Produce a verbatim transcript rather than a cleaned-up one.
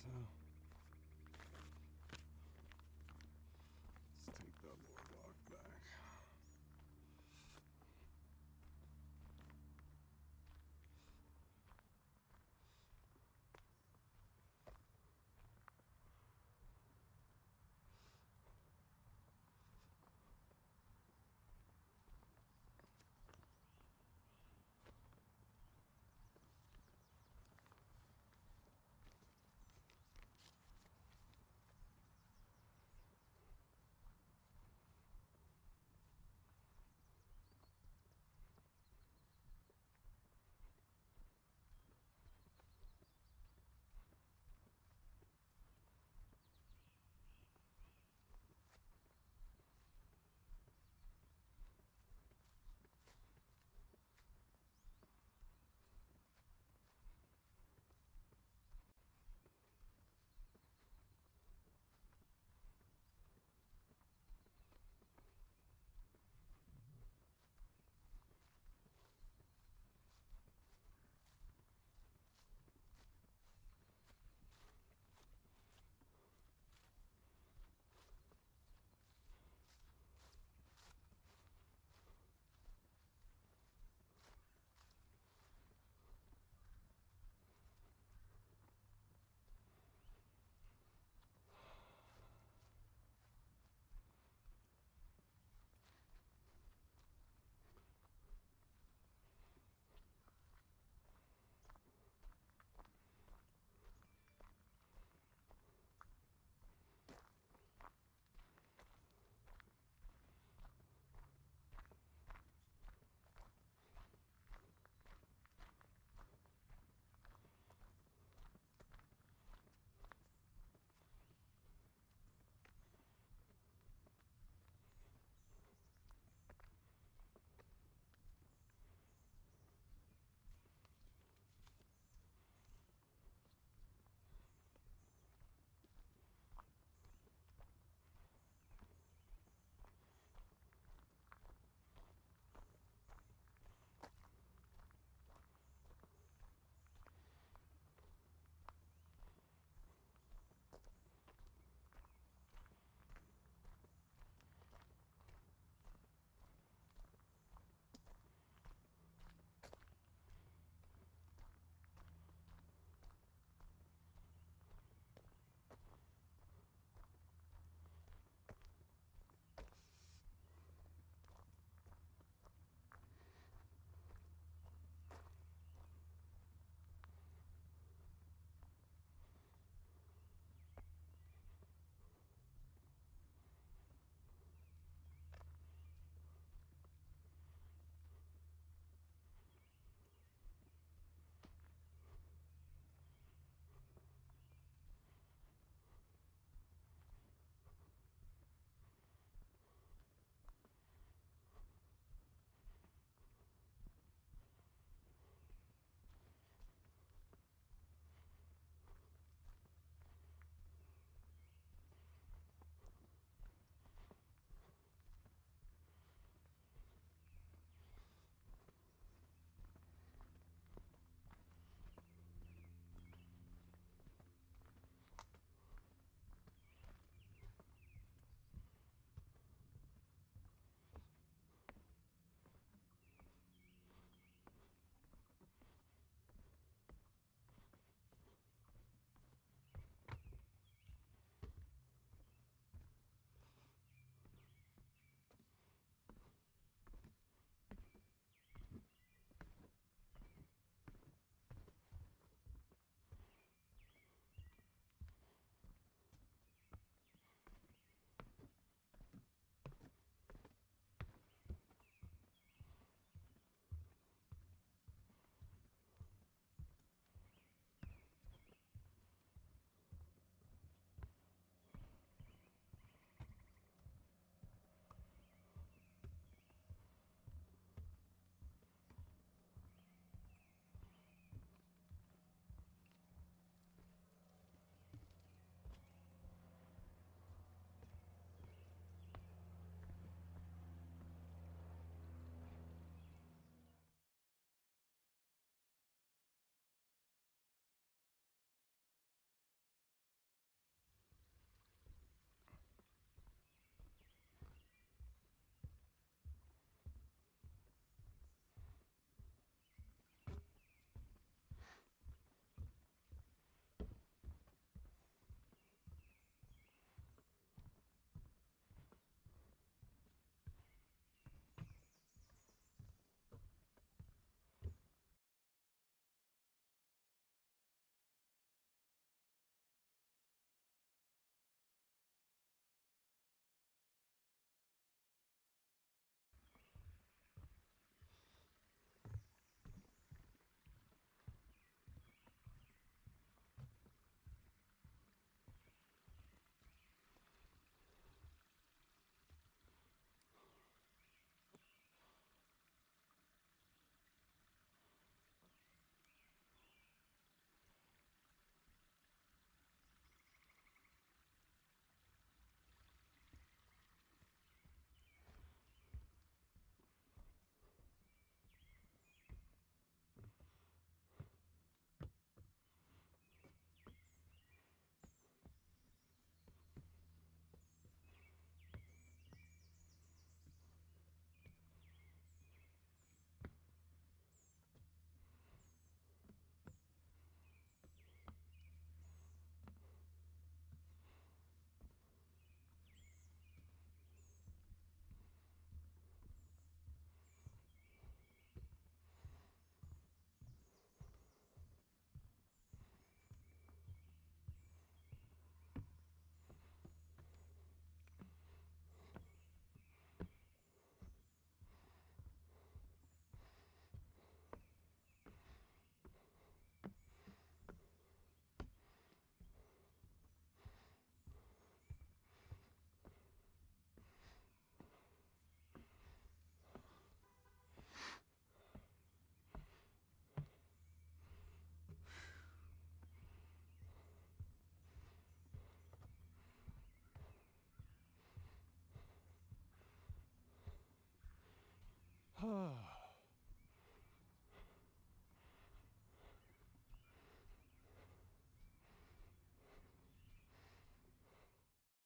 So.